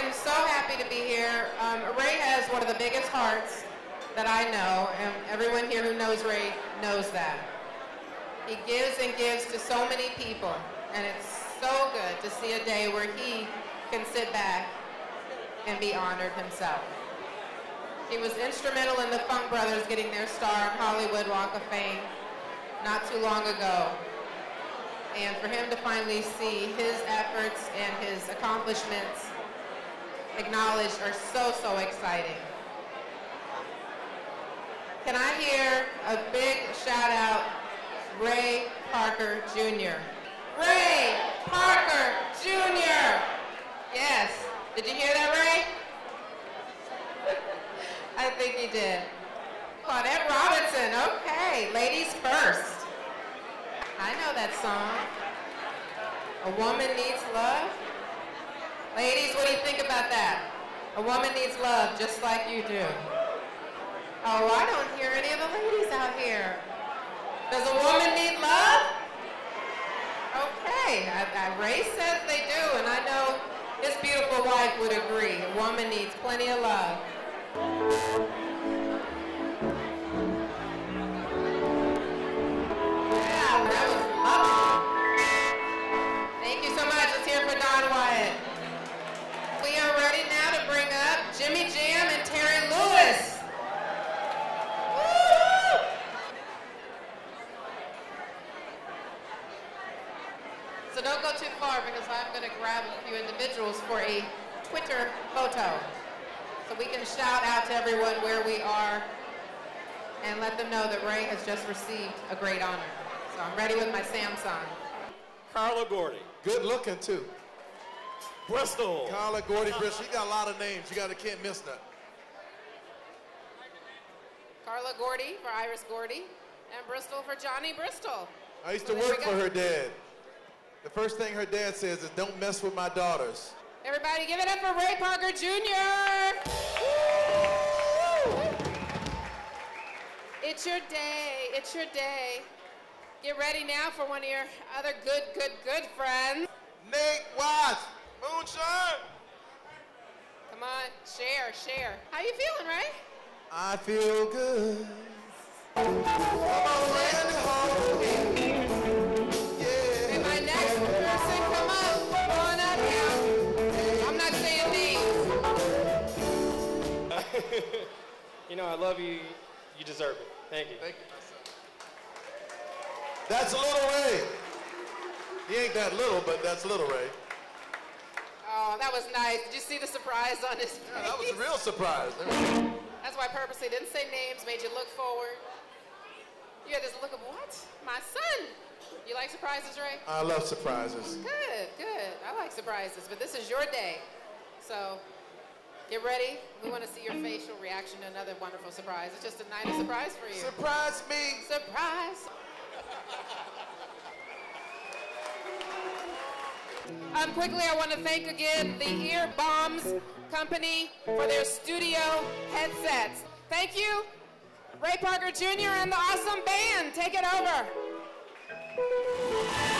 am so happy to be here. Ray has one of the biggest hearts that I know, and everyone here who knows Ray knows that. He gives and gives to so many people, and it's so good to see a day where he can sit back and be honored himself. He was instrumental in the Funk Brothers getting their star on Hollywood Walk of Fame not too long ago. And for him to finally see his efforts and his accomplishments acknowledged are so, so exciting. Can I hear a big shout out, Ray Parker Jr.? Ray Parker Jr. Yes, did you hear that, Ray? I think he did. Claudette Robinson, okay, ladies first. I know that song. A woman needs love. Ladies, what do you think about that? A woman needs love just like you do. Oh, I don't hear any of the ladies out here. Does a woman need love? Okay, Ray says they do, and I know his beautiful wife would agree. A woman needs plenty of love. So don't go too far because I'm going to grab a few individuals for a Twitter photo so we can shout out to everyone where we are and let them know that Ray has just received a great honor. So I'm ready with my Samsung. Karla Gordy. Good looking too. Bristol. Karla Gordy Bristol. You got a lot of names. You can't miss that. Karla Gordy for Iris Gordy and Bristol for Johnny Bristol. I used to work for her dad. The first thing her dad says is, don't mess with my daughters. Everybody give it up for Ray Parker Jr. Woo! It's your day, it's your day. Get ready now for one of your other good friends. Nate Watts, Moonshine. Come on, share. How you feeling, Ray? I feel good. Oh, you know, I love you. You deserve it. Thank you. Thank you. That's Little Ray. He ain't that little, but that's Little Ray. Oh, that was nice. Did you see the surprise on his face? Yeah, that was a real surprise. That's why I purposely didn't say names, made you look forward. You had this look of, what? My son. You like surprises, Ray? I love surprises. Good. I like surprises, but this is your day. So get ready. We want to see your facial reaction to another wonderful surprise. It's just a night of surprise for you. Surprise me! Surprise! Quickly, I want to thank again the Ear Bombs Company for their studio headsets. Thank you, Ray Parker Jr. and the awesome band. Take it over.